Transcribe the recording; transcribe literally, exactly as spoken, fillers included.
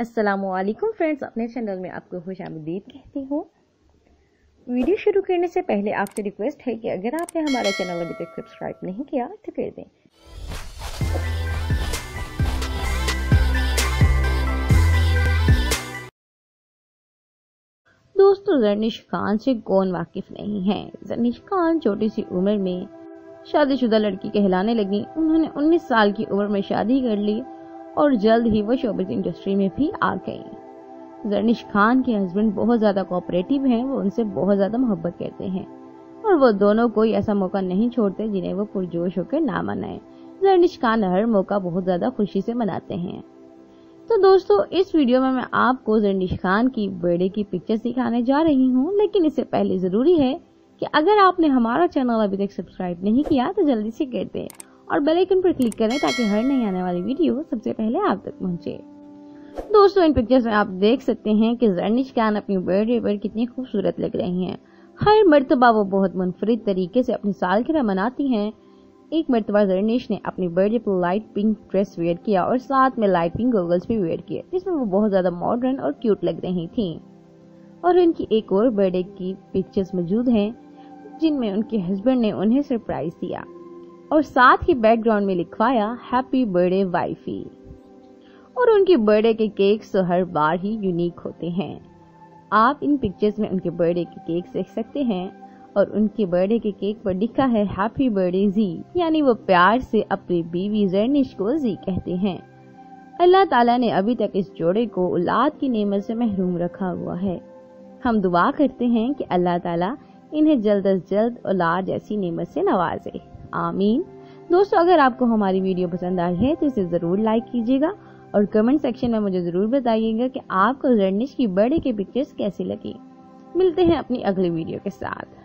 अस्सलामुअलैकुम फ्रेंड्स, अपने चैनल में आपको खुशामदीद कहती हूँ। वीडियो शुरू करने से पहले आपसे रिक्वेस्ट है कि अगर आपने हमारा चैनल अभी तक सब्सक्राइब नहीं किया तो कर दें। दोस्तों, ज़रनिश खान से कौन वाकिफ नहीं है। ज़रनिश खान छोटी सी उम्र में शादीशुदा लड़की कहलाने लगी। उन्होंने उन्नीस साल की उम्र में शादी कर ली और जल्द ही वो शोबिज़ इंडस्ट्री में भी आ गई। ज़रनिश खान के हस्बैंड बहुत ज़्यादा कोऑपरेटिव हैं, वो उनसे बहुत ज़्यादा मोहब्बत करते हैं और वो दोनों कोई ऐसा मौका नहीं छोड़ते जिन्हें वो पुरजोश होकर ना मनाएं। ज़रनिश खान हर मौका बहुत ज़्यादा खुशी से मनाते हैं। तो दोस्तों, इस वीडियो में मैं आपको ज़रनिश खान की बर्थडे की पिक्चर दिखाने जा रही हूँ, लेकिन इससे पहले ज़रूरी है कि अगर आपने हमारा चैनल अभी तक सब्सक्राइब नहीं किया तो जल्दी से कर दें और बेल आइकन पर क्लिक करें ताकि हर नई आने वाली वीडियो सबसे पहले आप तक पहुंचे। दोस्तों, इन पिक्चर्स में आप देख सकते हैं कि ज़रनिश खान अपनी बर्थडे पर कितनी खूबसूरत लग रही हैं। हर मर्तबा वो बहुत मुनफरिद तरीके से अपनी सालगिरह मनाती हैं। एक मर्तबा ज़रनिश ने अपनी बर्थडे पर लाइट पिंक ड्रेस वेयर किया और साथ में लाइट पिंक गॉगल्स भी वेयर किए, जिसमें वो बहुत ज्यादा मॉडर्न और क्यूट लग रही थी। और उनकी एक और बर्थडे की पिक्चर्स मौजूद हैं जिनमें उनके हस्बैंड ने उन्हें सरप्राइज दिया और साथ ही बैकग्राउंड में लिखवाया हैप्पी बर्थडे वाइफी। और उनके बर्थडे के केक्स तो हर बार ही यूनिक होते हैं। आप इन पिक्चर्स में उनके बर्थडे के केक्स देख सकते हैं और उनके बर्थडे के केक पर लिखा है हैप्पी बर्थडे जी, यानी वो प्यार से अपनी बीवी ज़रनिश को जी कहते हैं। अल्लाह ताला ने अभी तक इस जोड़े को औलाद की नेमत से महरूम रखा हुआ है। हम दुआ करते हैं कि अल्लाह ताला इन्हें जल्द अज जल्द औलाद जैसी नेमत से नवाजे, आमीन। दोस्तों, अगर आपको हमारी वीडियो पसंद आई है तो इसे ज़रूर लाइक कीजिएगा और कमेंट सेक्शन में मुझे ज़रूर बताइएगा कि आपको ज़रनिश की बर्थडे की पिक्चर्स कैसी लगी। मिलते हैं अपनी अगली वीडियो के साथ।